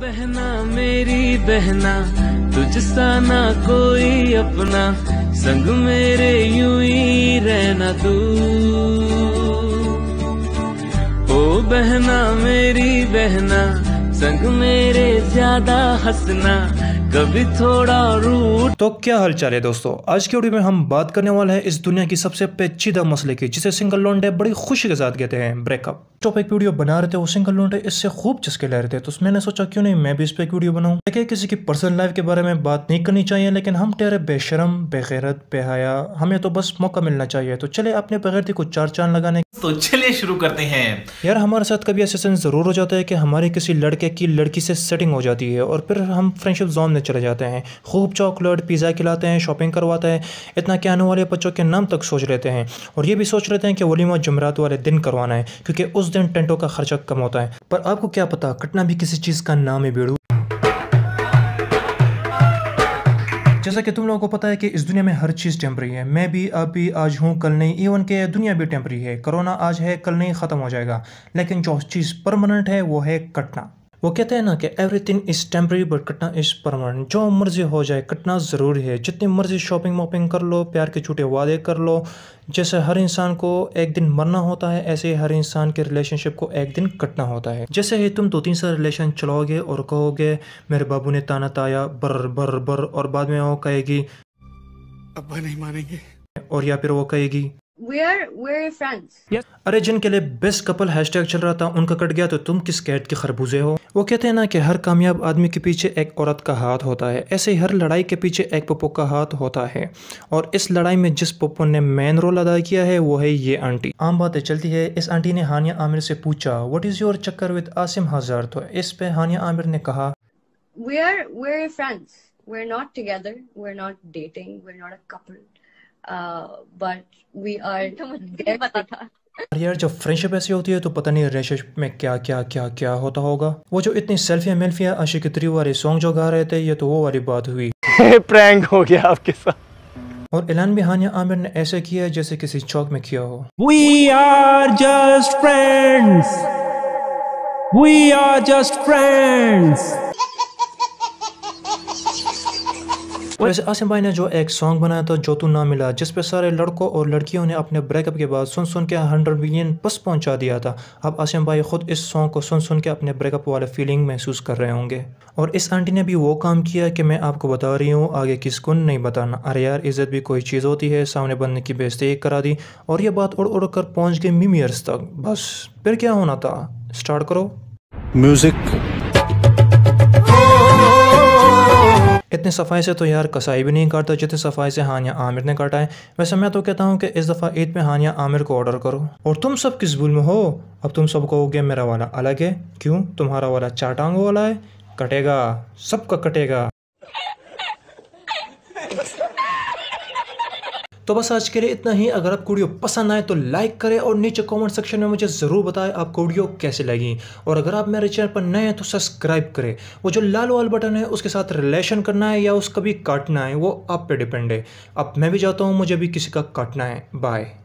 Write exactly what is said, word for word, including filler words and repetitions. बहना मेरी बहना तुझसा ना कोई अपना, संग मेरे यूं ही रहना तू। ओ बहना मेरी बहना संग मेरे ज्यादा हंसना, कभी थोड़ा रूठ। तो क्या हाल चाल है दोस्तों, आज के वीडियो में हम बात करने वाले हैं इस दुनिया की सबसे पेचीदा मसले की, जिसे सिंगल लॉन्डे बड़ी खुशी के साथ कहते हैं ब्रेकअप। टॉपिक वीडियो बना रहे थे वो सिंगल लॉन्डे, इससे खूब चस्के ले रहे थे, तो मैंने सोचा क्यों नहीं मैं भी इस पर एक वीडियो बनाऊं। देखिए किसी की पर्सनल लाइफ के बारे में बात नहीं करनी चाहिए, लेकिन हम ठहरे बेशरम बेगैरत बेहया, हमें तो बस मौका मिलना चाहिए। तो चले अपने बगैरती को चार चांद लगाने, तो चलिए शुरू करते हैं। यार हमारे साथ कभी ऐसा जरूर हो जाता है कि हमारे किसी लड़के की लड़की से सेटिंग हो जाती है और फिर हम फ्रेंडशिप जोन में चले जाते हैं, खूब चॉकलेट पिज़्ज़ा खिलाते हैं, शॉपिंग करवाते हैं, इतना कि आने वाले बच्चों के नाम तक सोच लेते हैं, और ये भी सोच लेते हैं कि वलीमा जुमरात वाले दिन करवाना है क्योंकि उस दिन टेंटों का खर्चा कम होता है। पर आपको क्या पता, कटना भी किसी चीज़ का नाम है बेड़ू। जैसा कि तुम लोगों को पता है कि इस दुनिया में हर चीज़ टेम्पररी है, मैं भी आप भी, आज हूँ कल नहीं, इवन के दुनिया भी टेम्पररी है, कोरोना आज है कल नहीं ख़त्म हो जाएगा, लेकिन जो चीज़ परमानेंट है वो है कटना। वो कहते हैं ना कि एवरीथिंग इज़ टेम्पररी बट कटना इज़ परमानेंट, जो मर्जी हो जाए कटना ज़रूरी है। जितनी मर्जी शॉपिंग वॉपिंग कर लो, प्यार के झूठे वादे कर लो, जैसे हर इंसान को एक दिन मरना होता है, ऐसे ही हर इंसान के रिलेशनशिप को एक दिन कटना होता है। जैसे ही तुम दो तीन साल रिलेशन चलाओगे और कहोगे मेरे बाबू ने ताना ताया बर बर बर, और बाद में वो कहेगी अब्बा नहीं मानेंगे, और या फिर वो कहेगी We're, we're friends. Yes. अरे जिनके लिए बेस्ट कपल हैशटैग चल रहा था उनका कट गया, तो तुम किस कैट के खरबूजे हो। वो कहते हैं ना कि हर कामयाब आदमी के पीछे एक औरत का हाथ होता है, ऐसे ही हर लड़ाई के पीछे एक पप्पो का हाथ होता है, और इस लड़ाई में जिस पप्पो ने मेन रोल अदा किया है वो है ये आंटी। आम बातें चलती है, इस आंटी ने हानिया आमिर से पूछा व्हाट इज योर चक्कर विद आसिम अज़हर, तो इस पे हानिया आमिर ने कहा we're, we're friends. We're not together. We're not dating. We're not a couple. But we are. यार जब फ्रेंडशिप ऐसी होती है तो पता नहीं रिलेशनशिप में क्या क्या क्या क्या होता होगा। वो जो इतनी सेल्फियाँ मेल्फियाँ आशिकी थ्री वाले सॉन्ग जो गा रहे थे, ये तो वो वाली बात हुई प्रैंक हो गया आपके साथ। और ऐलान भी हानिया आमिर ने ऐसे किया है जैसे किसी चौक में किया हो, we are just friends, we are just friends. वैसे आसिम भाई ने जो एक सॉन्ग बनाया था जो तू ना मिला, जिस पे सारे लड़कों और लड़कियों ने अपने ब्रेकअप के बाद सुन सुन के हंड्रेड मिलियन प्लस पहुंचा दिया था। अब आसिम भाई खुद इस सॉन्ग को सुन सुन के अपने ब्रेकअप वाले फीलिंग महसूस कर रहे होंगे। और इस आंटी ने भी वो काम किया कि मैं आपको बता रही हूँ, आगे किसको नहीं बताना। अरे यार इज्जत भी कोई चीज़ होती है, सामने बंदे की बेइज्जती करा दी, और ये बात उड़ उड़ कर पहुँच गई मीमियर्स तक। बस फिर क्या होना था, स्टार्ट करो म्यूजिक। इतने सफाई से तो यार कसाई भी नहीं काटता जितने सफाई से हानिया आमिर ने काटा है। वैसे मैं तो कहता हूँ कि इस दफ़ा ईद में हानिया आमिर को ऑर्डर करो। और तुम सब किस भूल में हो, अब तुम सब कहोगे मेरा वाला अलग है, क्यों तुम्हारा वाला चार टांगों वाला है, कटेगा सबका कटेगा। तो बस आज के लिए इतना ही। अगर आपको वीडियो पसंद आए तो लाइक करें और नीचे कमेंट सेक्शन में मुझे ज़रूर बताएं आपको वीडियो कैसे लगी। और अगर आप मेरे चैनल पर नए हैं तो सब्सक्राइब करें। वो जो लाल वाल बटन है उसके साथ रिलेशन करना है या उसका भी काटना है, वो आप पे डिपेंड है। अब मैं भी जाता हूँ, मुझे भी किसी का काटना है। बाय।